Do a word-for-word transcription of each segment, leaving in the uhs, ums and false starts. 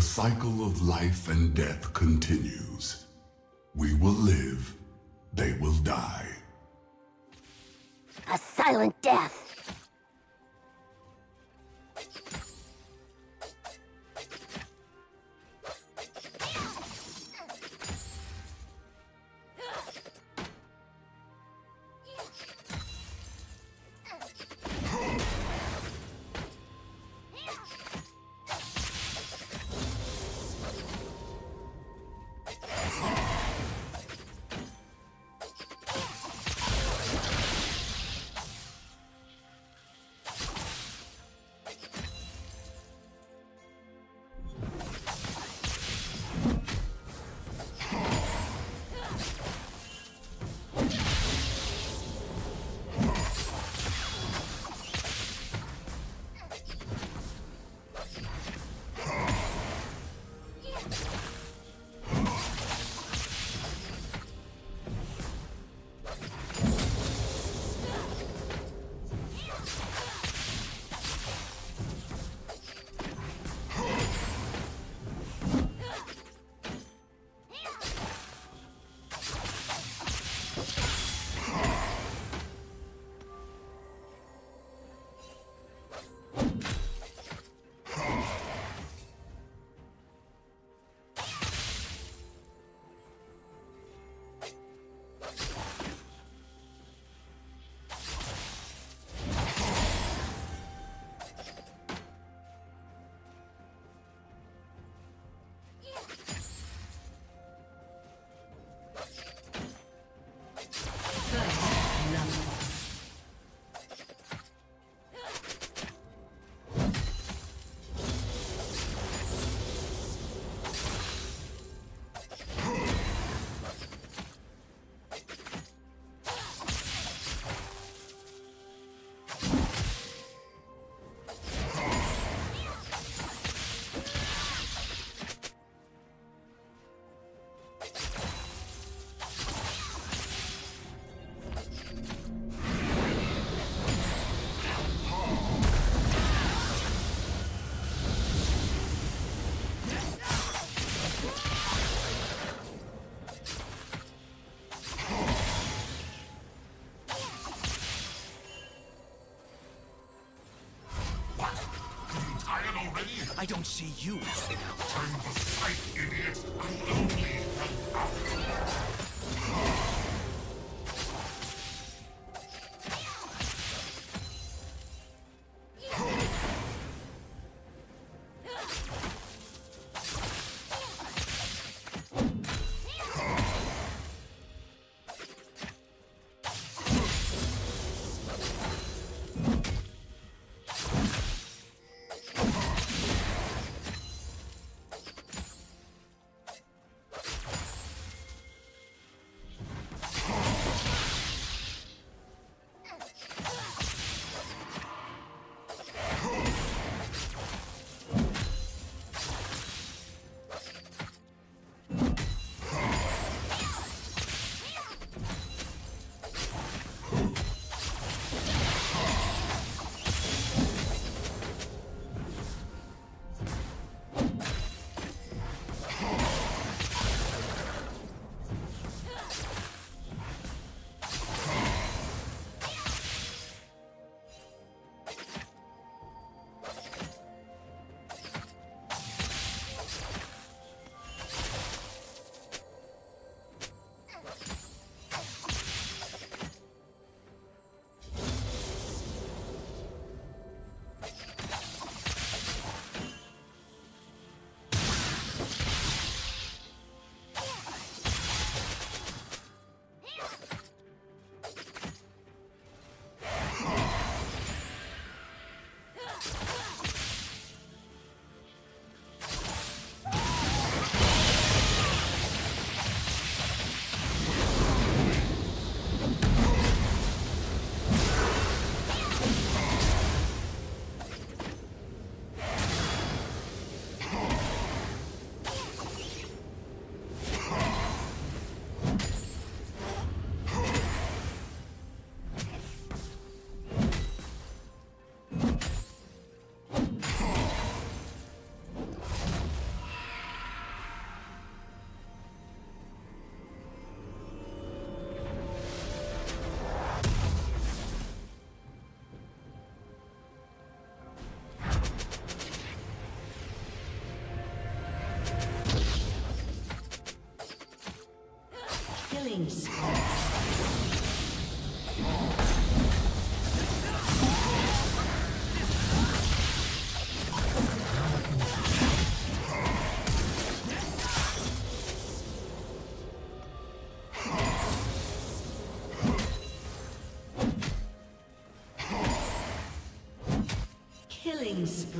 The cycle of life and death continues. We will live, they will die. A silent death! I don't see you. I'm the sight, idiot. I'm lonely.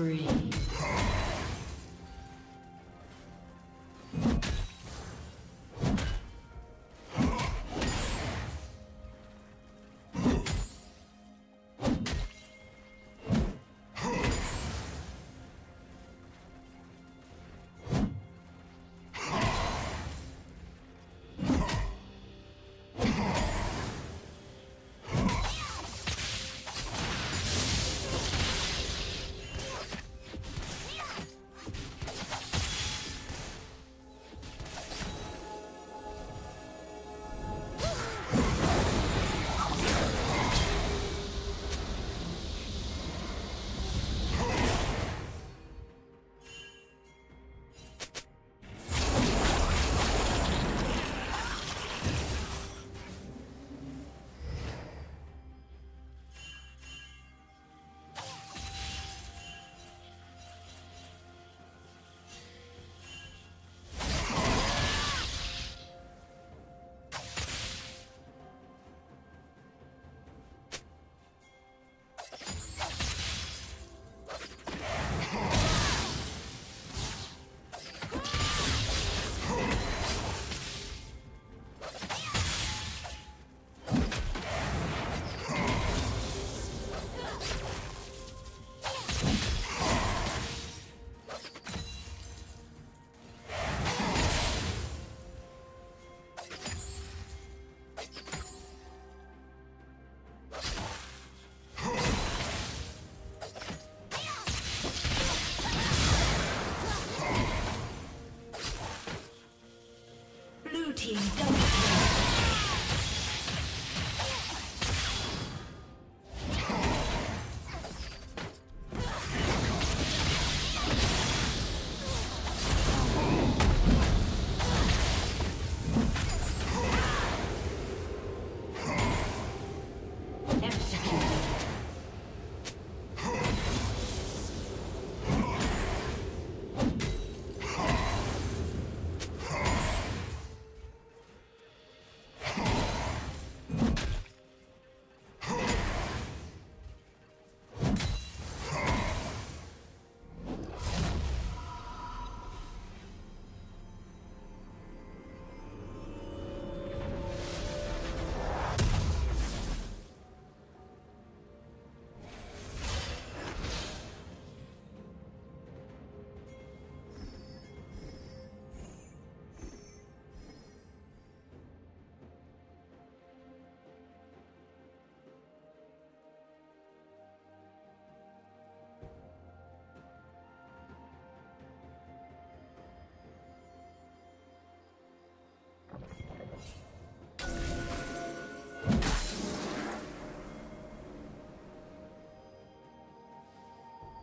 spree.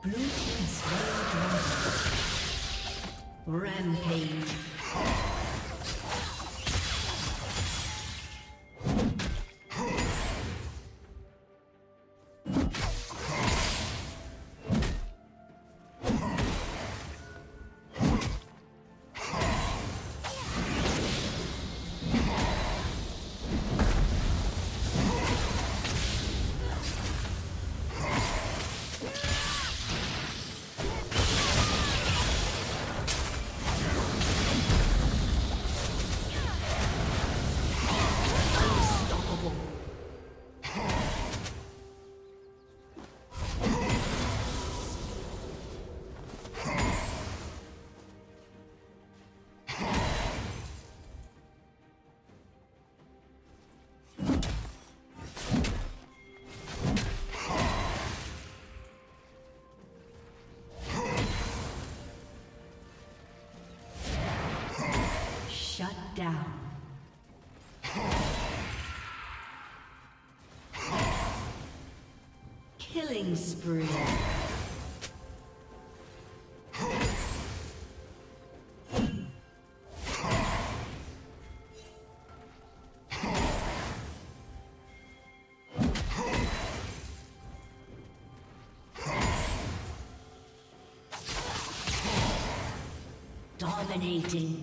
Blue team slain dragon. Rampage. Shut down. Killing spree. Dominating.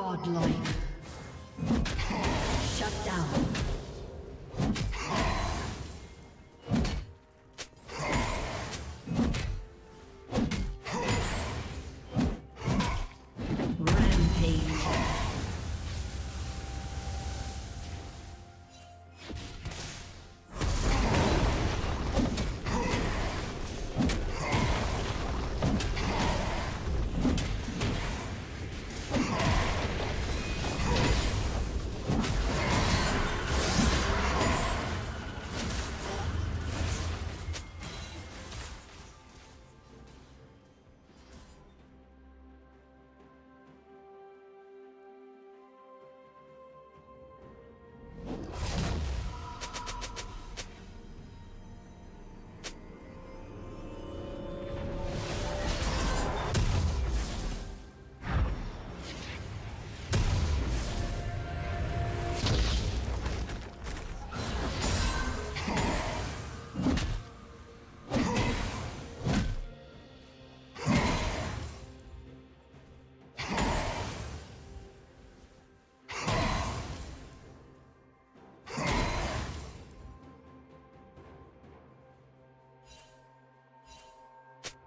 Godlike. Shut down. Team's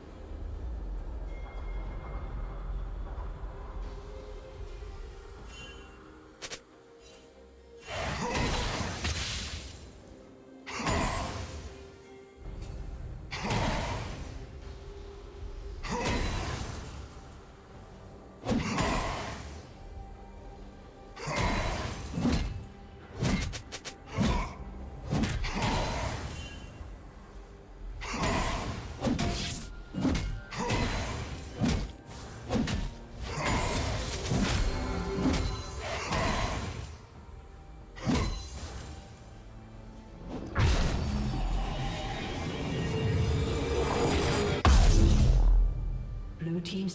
been destroyed. Red team's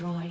destroyed.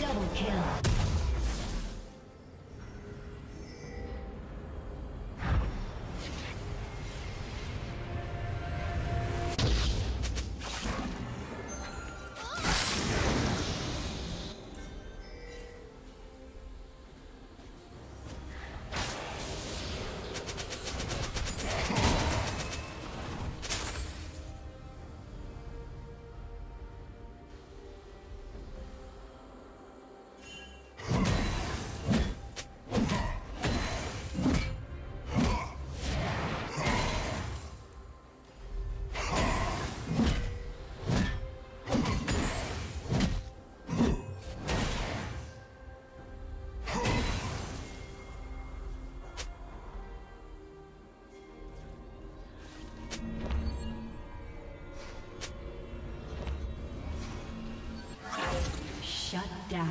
Double kill. Shut down.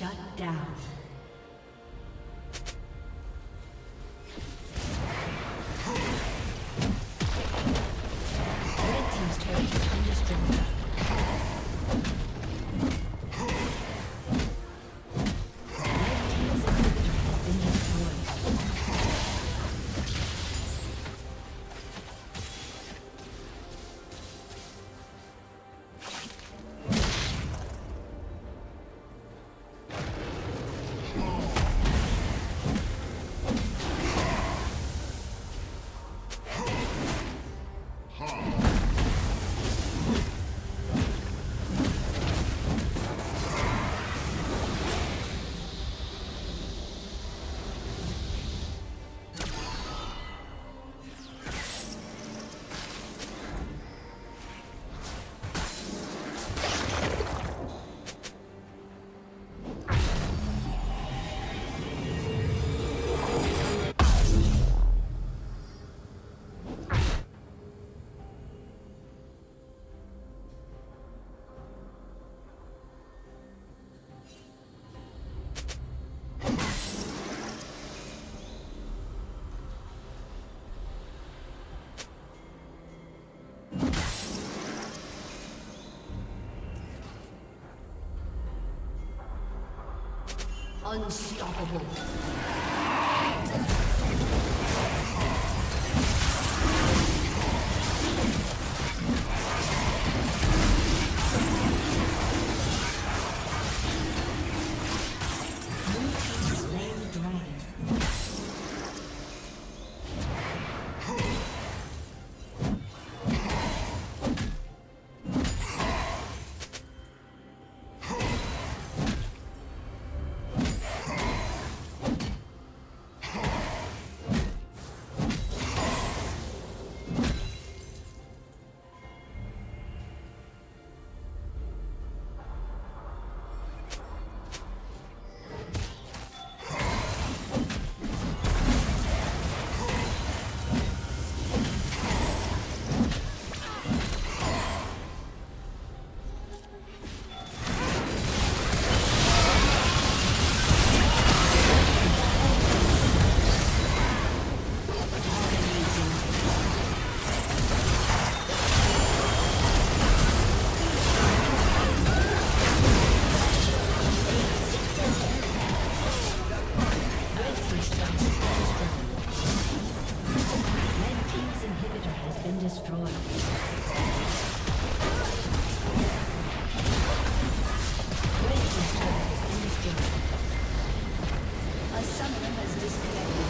Shut down. Unstoppable. Someone has disconnected.